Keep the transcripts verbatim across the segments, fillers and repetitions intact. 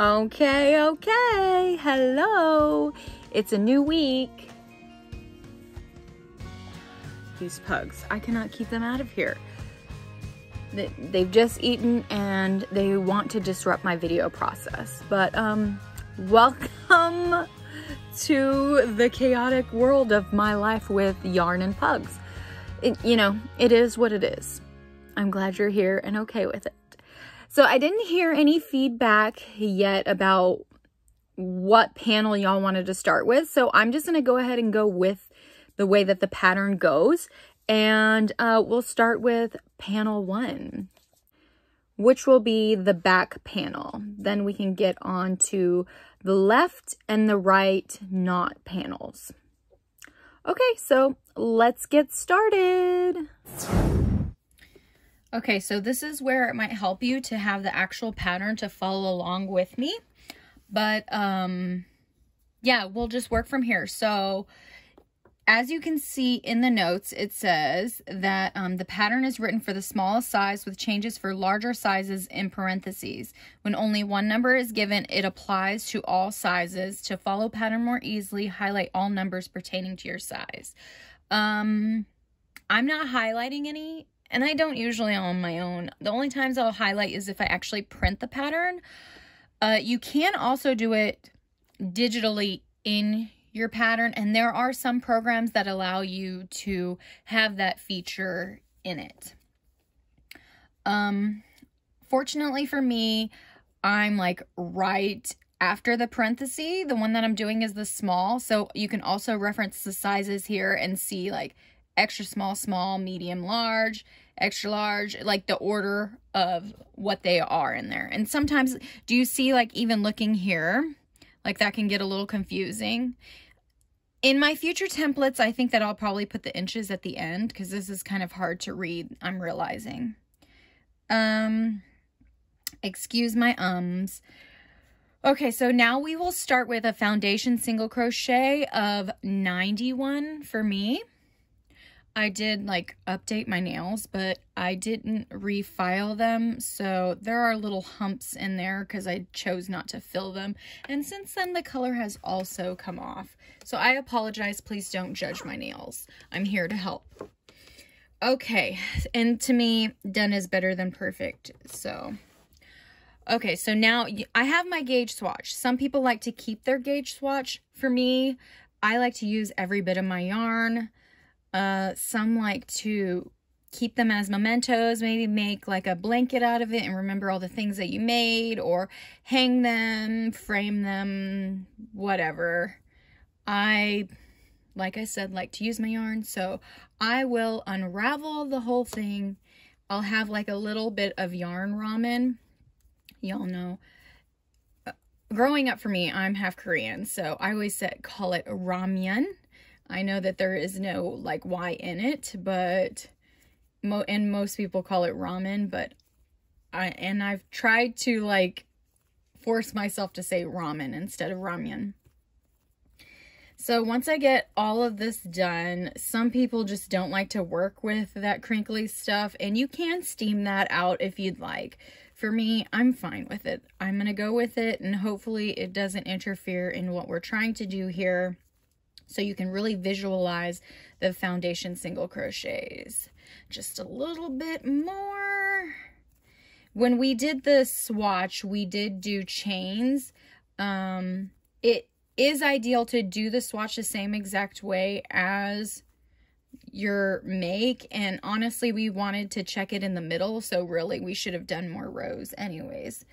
Okay, okay. Hello. It's a new week. These pugs, I cannot keep them out of here. They've just eaten and they want to disrupt my video process. But um, welcome to the chaotic world of my life with yarn and pugs. It, you know, it is what it is. I'm glad you're here and okay with it. So I didn't hear any feedback yet about what panel y'all wanted to start with. So I'm just going to go ahead and go with the way that the pattern goes. And uh, we'll start with panel one, which will be the back panel. Then we can get on to the left and the right knot panels. Okay, so let's get started. Okay, so this is where it might help you to have the actual pattern to follow along with me. But, um, yeah, we'll just work from here. So, as you can see in the notes, it says that um, the pattern is written for the smallest size with changes for larger sizes in parentheses. When only one number is given, it applies to all sizes. To follow pattern more easily, highlight all numbers pertaining to your size. Um, I'm not highlighting any. And I don't usually on my own. The only times I'll highlight is if I actually print the pattern. Uh, you can also do it digitally in your pattern. And there are some programs that allow you to have that feature in it. Um, fortunately for me, I'm like right after the parenthesis. The one that I'm doing is the small. So you can also reference the sizes here and see like extra small, small, medium, large, extra large, like the order of what they are in there. And sometimes, do you see like even looking here, like that can get a little confusing. In my future templates, I think that I'll probably put the inches at the end because this is kind of hard to read, I'm realizing. Um, excuse my ums. Okay, so now we will start with a foundation single crochet of ninety-one for me. I did like update my nails, but I didn't refile them. So there are little humps in there because I chose not to fill them. And since then the color has also come off. So I apologize. Please don't judge my nails. I'm here to help. Okay. And to me, done is better than perfect. So, okay. So now I have my gauge swatch. Some people like to keep their gauge swatch. For me, I like to use every bit of my yarn. Uh, some like to keep them as mementos, maybe make like a blanket out of it and remember all the things that you made, or hang them, frame them, whatever. I, like I said, like to use my yarn, so I will unravel the whole thing. I'll have like a little bit of yarn ramen. Y'all know. Uh, growing up for me, I'm half Korean, so I always said, call it ramyeon. I know that there is no like Y in it, but mo and most people call it ramen, but I, and I've tried to like force myself to say ramen instead of ramyeon. So once I get all of this done, some people just don't like to work with that crinkly stuff, and you can steam that out if you'd like. For me, I'm fine with it. I'm gonna go with it, and hopefully it doesn't interfere in what we're trying to do here. So you can really visualize the foundation single crochets. Just a little bit more. When we did the swatch, we did do chains. Um, it is ideal to do the swatch the same exact way as your make. And honestly, we wanted to check it in the middle. So really, we should have done more rows anyways.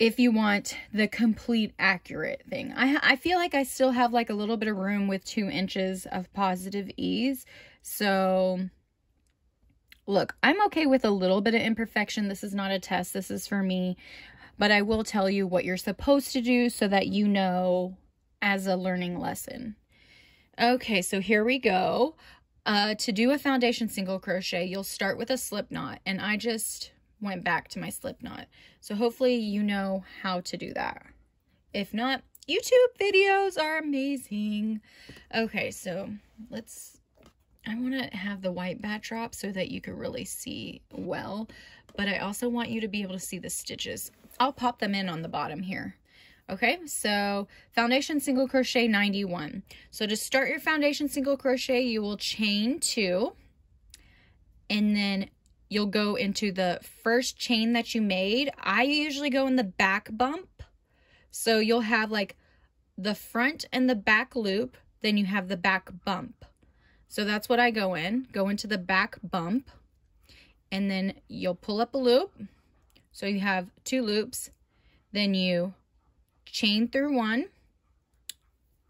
If you want the complete accurate thing. I, I feel like I still have like a little bit of room with two inches of positive ease. So look, I'm okay with a little bit of imperfection. This is not a test. This is for me. But I will tell you what you're supposed to do so that you know as a learning lesson. Okay, so here we go. Uh, to do a foundation single crochet, you'll start with a slip knot. And I just went back to my slip knot. So hopefully you know how to do that. If not, YouTube videos are amazing. Okay, so let's, I want to have the white backdrop so that you can really see well, but I also want you to be able to see the stitches. I'll pop them in on the bottom here. Okay, so foundation single crochet ninety-one. So to start your foundation single crochet, you will chain two, and then you'll go into the first chain that you made. I usually go in the back bump. So you'll have like the front and the back loop, then you have the back bump. So that's what I go in, go into the back bump, and then you'll pull up a loop. So you have two loops, then you chain through one,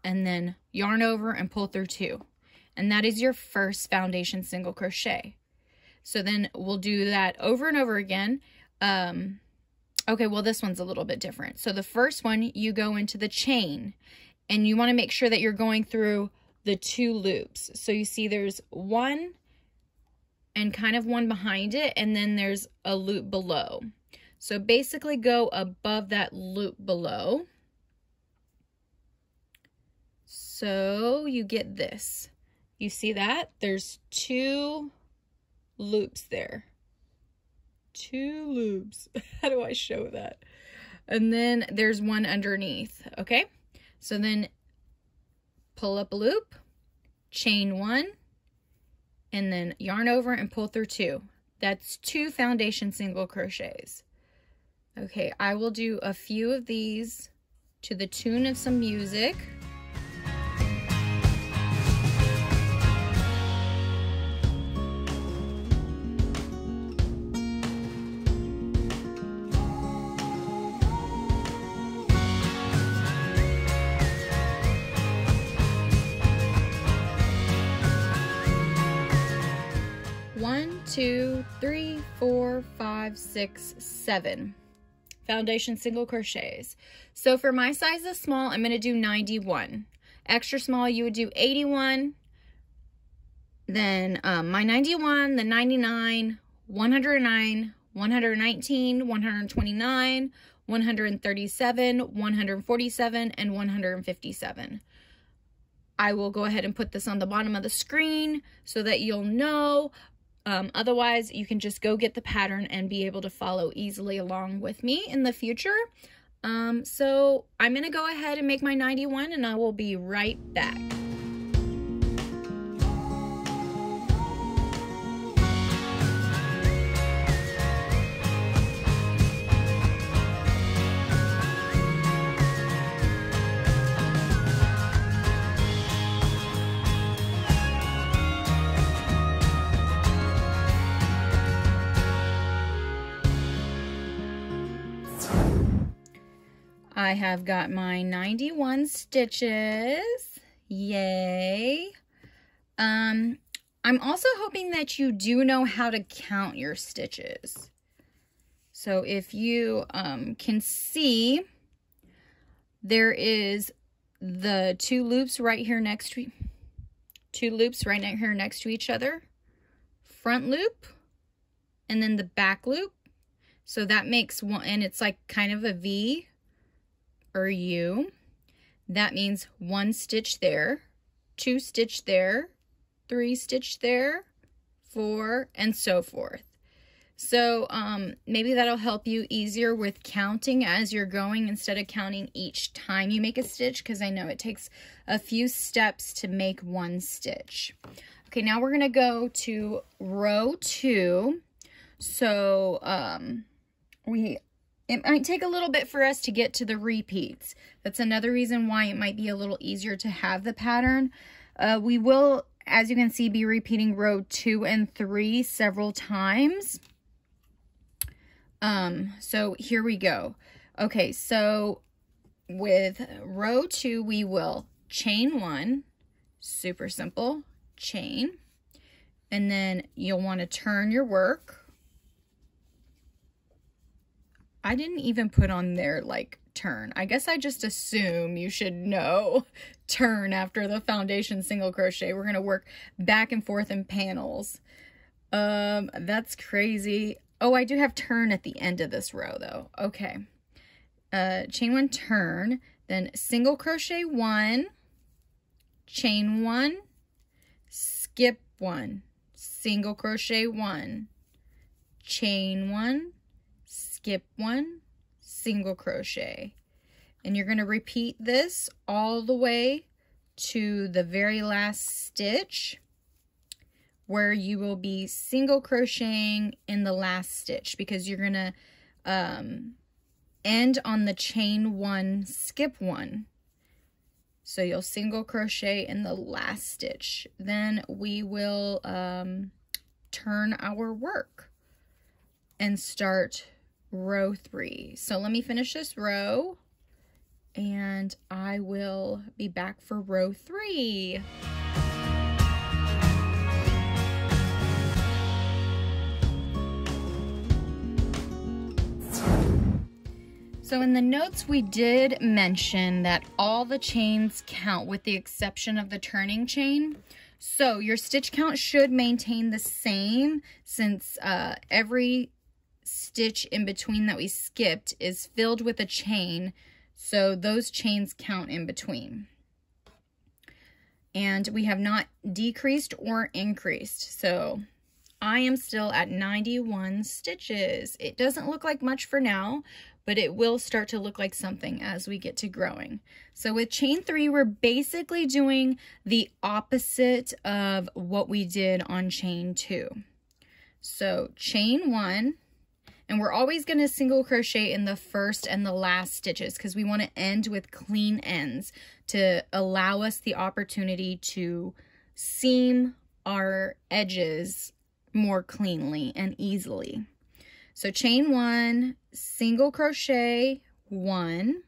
and then yarn over and pull through two. And that is your first foundation single crochet. So then we'll do that over and over again. Um, okay, well, this one's a little bit different. So the first one, you go into the chain, and you want to make sure that you're going through the two loops. So you see there's one and kind of one behind it, and then there's a loop below. So basically go above that loop below. So you get this. You see that? There's two loops there. Two loops. How do I show that? And then there's one underneath, okay? So then pull up a loop, chain one, and then yarn over and pull through two. That's two foundation single crochets. Okay, I will do a few of these to the tune of some music. One, two, three, four, five, six, seven. Foundation single crochets. So for my size is small, I'm going to do ninety-one. Extra small, you would do eighty-one, then um, my ninety-one, the ninety-nine, one hundred nine, one hundred nineteen, one hundred twenty-nine, one hundred thirty-seven, one hundred forty-seven, and one hundred fifty-seven. I will go ahead and put this on the bottom of the screen so that you'll know. Um, otherwise, you can just go get the pattern and be able to follow easily along with me in the future. Um, so I'm going to go ahead and make my ninety-one, and I will be right back. I have got my ninety-one stitches. Yay. Um, I'm also hoping that you do know how to count your stitches. So if you um, can see, there is the two loops right here next to, two loops right here next to each other. Front loop and then the back loop. So that makes one, and it's like kind of a V or U. That means one stitch there, two stitch there, three stitch there, four, and so forth. So um, maybe that'll help you easier with counting as you're going instead of counting each time you make a stitch, because I know it takes a few steps to make one stitch. Okay, now we're gonna go to row two. So um, we It might take a little bit for us to get to the repeats. That's another reason why it might be a little easier to have the pattern. Uh, we will, as you can see, be repeating row two and three several times. Um, so here we go. Okay, so with row two, we will chain one, super simple, chain, and then you'll want to turn your work. I didn't even put on there, like, turn. I guess I just assume you should know turn after the foundation single crochet. We're going to work back and forth in panels. Um, that's crazy. Oh, I do have turn at the end of this row, though. Okay. Uh, chain one, turn, then single crochet one, chain one, skip one, single crochet one, chain one, skip one, single crochet. And you're going to repeat this all the way to the very last stitch, where you will be single crocheting in the last stitch, because you're going to um, end on the chain one, skip one. So you'll single crochet in the last stitch. Then we will um, turn our work and start row three. So let me finish this row and I will be back for row three. So in the notes, we did mention that all the chains count with the exception of the turning chain. So your stitch count should maintain the same, since uh, every stitch in between that we skipped is filled with a chain. So those chains count in between. And we have not decreased or increased. So I am still at ninety-one stitches. It doesn't look like much for now, but it will start to look like something as we get to growing. So with chain three, we're basically doing the opposite of what we did on chain two. So chain one, and we're always going to single crochet in the first and the last stitches, because we want to end with clean ends to allow us the opportunity to seam our edges more cleanly and easily. So chain one, single crochet one,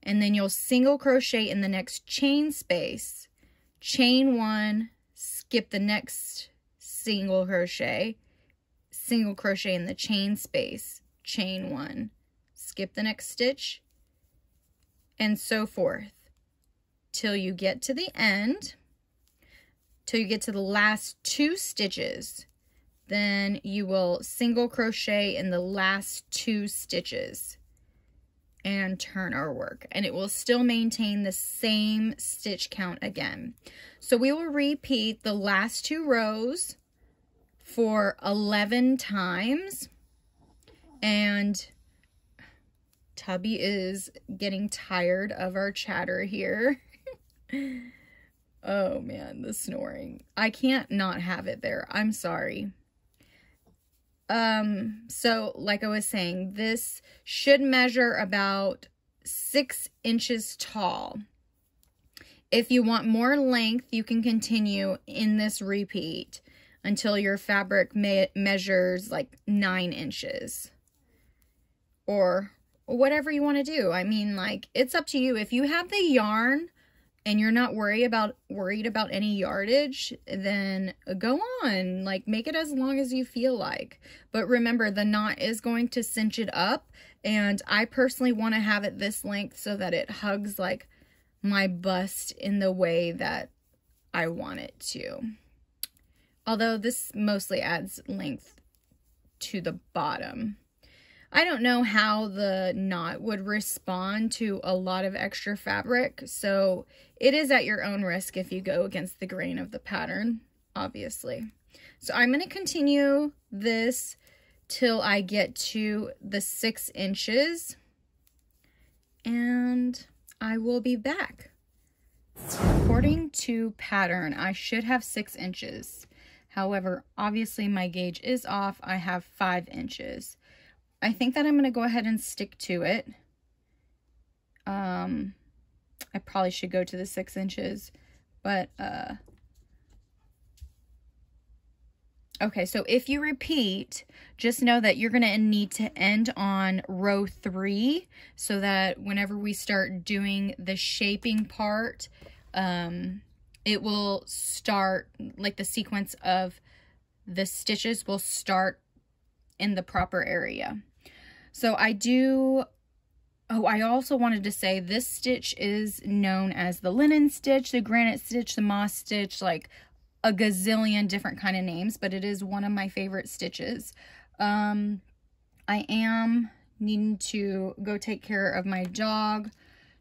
and then you'll single crochet in the next chain space, chain one, skip the next single crochet, single crochet in the chain space, chain one, skip the next stitch, and so forth till you get to the end, till you get to the last two stitches. Then you will single crochet in the last two stitches and turn our work, and it will still maintain the same stitch count again. So we will repeat the last two rows for eleven times, and Tubby is getting tired of our chatter here. Oh man, the snoring. I can't not have it there. I'm sorry. Um, so like I was saying, this should measure about six inches tall. If you want more length, you can continue in this repeat until your fabric me- measures like nine inches or whatever you want to do. I mean, like, it's up to you. If you have the yarn and you're not worried about worried about any yardage, then go on. Like, make it as long as you feel like. But remember, the knot is going to cinch it up, and I personally want to have it this length so that it hugs, like, my bust in the way that I want it to. Although this mostly adds length to the bottom. I don't know how the knot would respond to a lot of extra fabric, so it is at your own risk if you go against the grain of the pattern, obviously. So I'm going to continue this till I get to the six inches, and I will be back. According to pattern, I should have six inches. However, obviously my gauge is off. I have five inches. I think that I'm going to go ahead and stick to it. Um, I probably should go to the six inches, but, uh, okay. So if you repeat, just know that you're going to need to end on row three so that whenever we start doing the shaping part, um, it will start, like, the sequence of the stitches will start in the proper area. So I do, oh, I also wanted to say this stitch is known as the linen stitch, the granite stitch, the moss stitch, like a gazillion different kind of names, but it is one of my favorite stitches. Um, I am needing to go take care of my dog,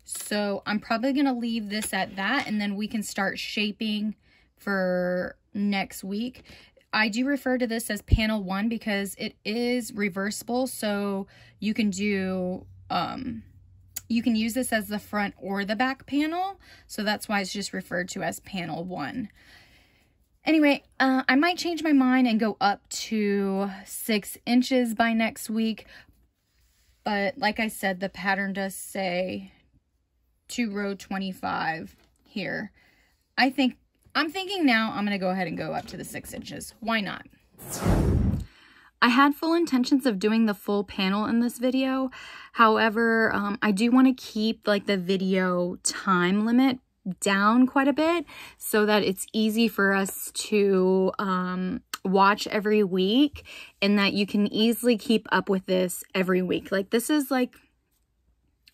so I'm probably going to leave this at that, and then we can start shaping for next week. I do refer to this as panel one because it is reversible, so you can do, um, you can use this as the front or the back panel, so that's why it's just referred to as panel one. Anyway, uh, I might change my mind and go up to six inches by next week, but like I said, the pattern does say to row twenty-five here. I think, I'm thinking now I'm gonna go ahead and go up to the six inches. Why not? I had full intentions of doing the full panel in this video. However, um, I do wanna keep like the video time limit down quite a bit so that it's easy for us to um, watch every week and that you can easily keep up with this every week. Like this is like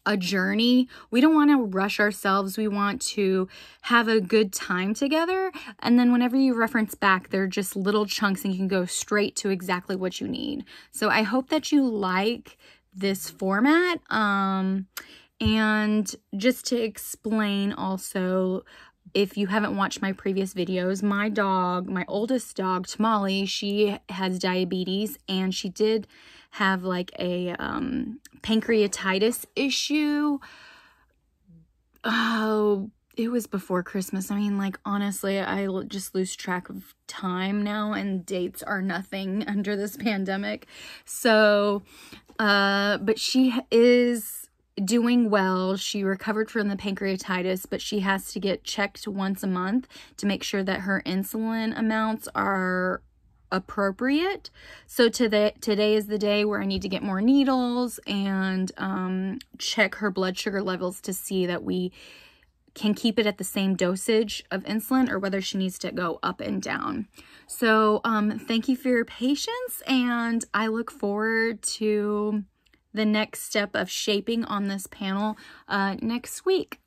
a journey. We don't want to rush ourselves. We want to have a good time together. And then whenever you reference back, they're just little chunks and you can go straight to exactly what you need. So I hope that you like this format. Um, and just to explain also, if you haven't watched my previous videos, my dog, my oldest dog, Tamali, she has diabetes and she did have like a um, pancreatitis issue. Oh, it was before Christmas. I mean, like, honestly, I just lose track of time now and dates are nothing under this pandemic. So, uh, but she is doing well. She recovered from the pancreatitis, but she has to get checked once a month to make sure that her insulin amounts are appropriate. So today today is the day where I need to get more needles and um, check her blood sugar levels to see that we can keep it at the same dosage of insulin or whether she needs to go up and down. So um, thank you for your patience, and I look forward to the next step of shaping on this panel uh, next week.